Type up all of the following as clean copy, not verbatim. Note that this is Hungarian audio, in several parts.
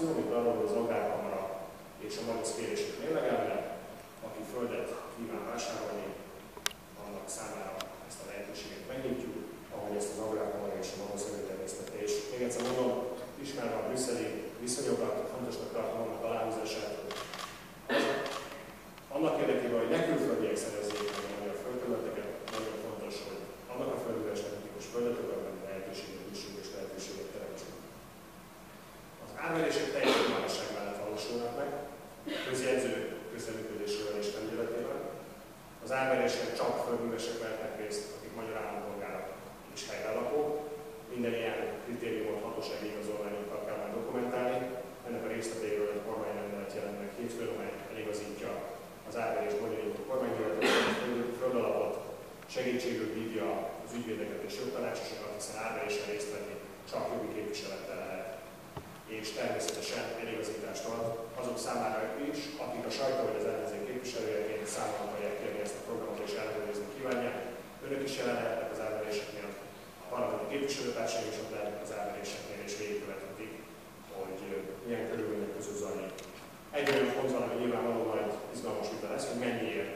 információ, amit arról az agrárkamara és a magaszkérések mérlegelnek, aki földet kíván vásárolni, annak számára ezt a lehetőséget megnyitjuk, ahogy ezt az agrárkamara és a magaszkérő természtette. És még egyszer mondom, ismerve a brüsszeli viszonyokat, fontosnak tartom annak aláhúzását, annak érdekében, hogy ne külföldiek szerezzék a magyar földterületeket, nagyon fontos, hogy annak a földművelésnek tipikus földetekben lehetőséget jussunk és lehetőséget teremtsünk. Az árverések teljes nyilvánosság mellett valósulnak meg, közjegyző közreműködésével és rendületével. Az árverések csak földművesek vehetnek részt, akik magyar állampolgárok és helyben lakók. Minden ilyen kritériumot hatósági igazolványokkal kell már dokumentálni. Ennek a részleteiről egy kormányrendelet jelent meg hétfőn, amely eligazítja az árverés bonyolító kormányrendelet földalapot, segítségül hívja az ügyvédeket és jogtanácsosokat, hiszen árverésen részt venni csak jogi képviselettel lehet. És természetesen eligazítást ad azok számára is, akik a sajtó vagy az ellenzék képviselőjeként számon akarják kérni ezt a programot és ellenőrizni kívánják. Önök is jelen lehetnek az árveréseknél, a parlamenti képviselőtársaink is ott lehetnek az árveréseknél, és végigkövethetik, hogy milyen körülmények között zajlik. Egy olyan pont van, ami nyilvánvaló majd izgalmas vita lesz, hogy mennyiért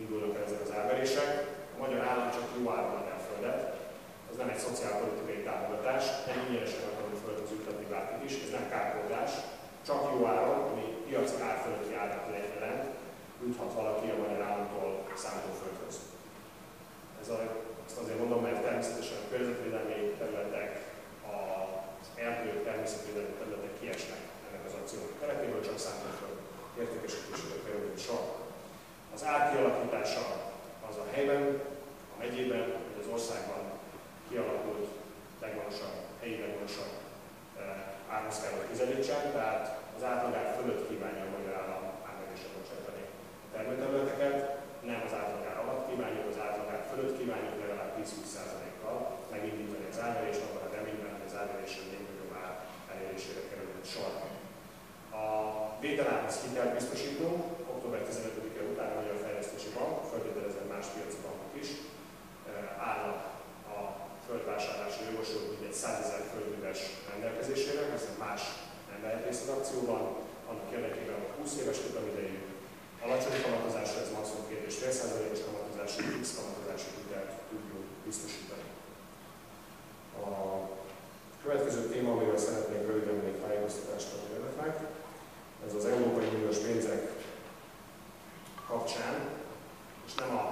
indulnak el ezek az árverések. A magyar állam csak jó áron adja a földet, az nem egy szociálpolitikai támogatás, nem ingyenesen akarunk földhöz juttatni bárkit is, ez nem kárpótlás, csak jó áron, ami piaci ár fölötti árat jelent, juthat valaki a magyar államtól szántóföldhöz. Ezt azért mondom, mert természetesen a környezetvédelmi területek, az erdők, természetvédelmi területek kiesnek ennek az akciónak keretéből, csak szántóföld értékesítésére kerülni sor. Az ár kialakítása az a helyben, a megyében, vagy az országban kialakult legmagasabb, helyi legmagasabb árhoz kell, hogy közelítsen, tehát az átlagár fölött kívánja a magyar állam árverésre bocsátani a termőterületeket, nem az átlagár alatt kívánjuk, az átlagár fölött kívánjuk legalább 10-20%-kal megindítani az árverést, abban a reményben, hogy az árverésen még nagyobb ár elérésére kerülhet sor. A vételához hitelt biztosítunk, október 15-e után a Magyar Fejlesztési Bank, feltételezően más piaci bankok is állnak a földvásárlásra jogosult mindegy 100 000 földműves rendelkezésére, hiszen más nem vehet részt az akcióban, annak érdekében a 20 éves futamidejű alacsony kamatozásra, ez maximum 2,5%-os kamatozású, fix kamatozású hitelt tudjuk biztosítani. A következő téma, amiről szeretnék röviden még tájékoztatást adni önöknek, ez az Európai Uniós pénzek kapcsán, és nem a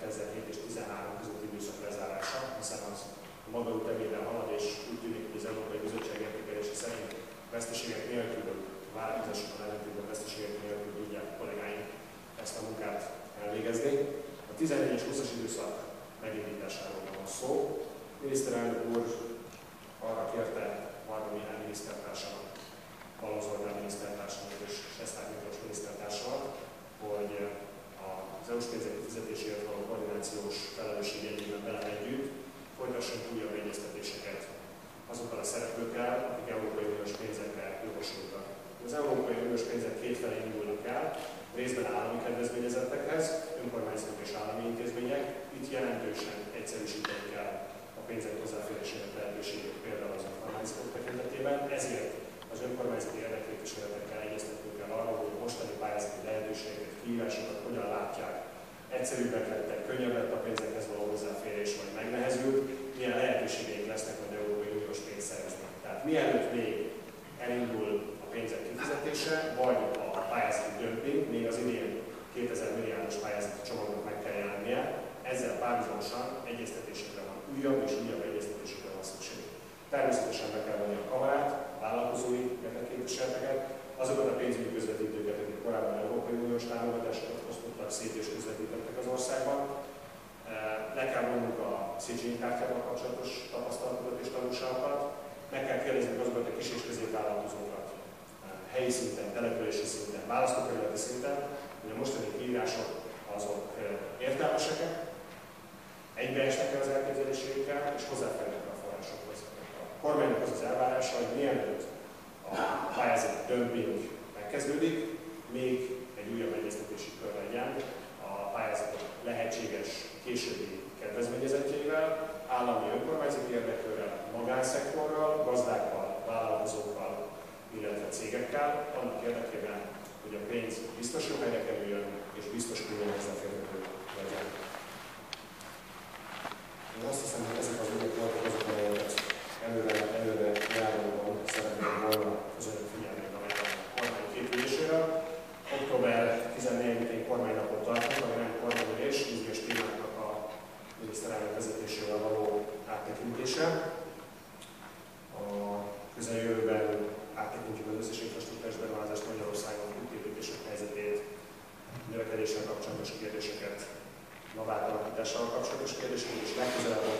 2007 és 2013 közötti időszak lezárása, hiszen az a maga ütemében halad, és úgy tűnik, hogy az Európai Bizottság értékelése szerint veszteségek nélkül, vállalkozásokkal ellentétben veszteségek nélkül tudják a kollégáink ezt a munkát elvégezni. A 14-es 20-as időszak megindításáról van szó. A miniszterelnök úr arra kérte valamilyen minisztertársamat, Balazs Zoltán minisztertársamat és Sesták Miklós minisztertársamat, hogy az EU-s pénzek kifizetéséért való koordinációs felelősség egyében vele együtt folytassunk újabb egyeztetéseket azokkal a szereplőkkel, akik Európai Uniós pénzekre jogosultak. Az Európai Uniós pénzek kétfelé indulnak el, részben állami kedvezményezettekhez, önkormányzatok és állami intézmények. Itt jelentősen egyszerűsíteni kell a pénzek hozzáférésének lehetőségét például az önkormányzatok tekintetében, ezért az önkormányzati érdekképviseletekkel egyeztetnünk kell arról, hogy a mostani pályázati lehetőségeket, kihívásokat hogyan látják, egyszerűbbek lettek, könnyebb lett a pénzekhez való hozzáférés, vagy megnehezült, milyen lehetőségeik lesznek majd Európai Uniós pénzt szerezni. Tehát mielőtt még elindul a pénzek kifizetése, vagy a pályázati dömping, még az idén 2000 milliárdos pályázati csomagnak meg kell jelennie, ezzel párhuzamosan egyeztetésekre van, újabb és újabb egyeztetésekre van szükség. Természetesen be kell venni a kamarát, a vállalkozói érdekképviseleteket, azokat a pénzügyi közvetítőket, akik korábban Európai Uniós támogatásokat osztottak szét és közvetítettek az országban. Le kell vonnunk a CGI kártyával kapcsolatos tapasztalatokat és tanulságokat, meg kell kérdeznünk azokat a kis és középvállalkozókat helyi szinten, települési szinten, választókerületi szinten, hogy a mostani kiírások azok értelmesek-e, egybeesnek-e az elképzeléseikkel és hozzáférnek a forrásokhoz. A kormánynak az az elvárása, hogy mielőtt a pályázati dömping megkezdődik, még egy újabb egyeztetési kör legyen a pályázatok lehetséges későbbi kedvezményezetjeivel, állami önkormányzati érdekőrrel, magánszektorral, gazdákkal, vállalkozókkal, illetve cégekkel, annak érdekében, hogy a pénz biztos jó helyre kerüljön, és biztos külön hozzáférhető legyen. Én azt hiszem, hogy ezek az ügyek voltak azok, amelyeket előre járóban szeretnék volna az önök figyelmébe ajánlani a kormány képülésére. Október 14-én kormánynapot tartunk, amely nem kormányülés, bizonyos témáknak a miniszterelnök vezetésével való áttekintése. A közeljövőben áttekintjük az összes infrastruktúrás beruházást Magyarországon, útépítések helyzetét, növekedéssel kapcsolatos kérdéseket, a vállalkozással kapcsolatos kérdéseket, és legközelebb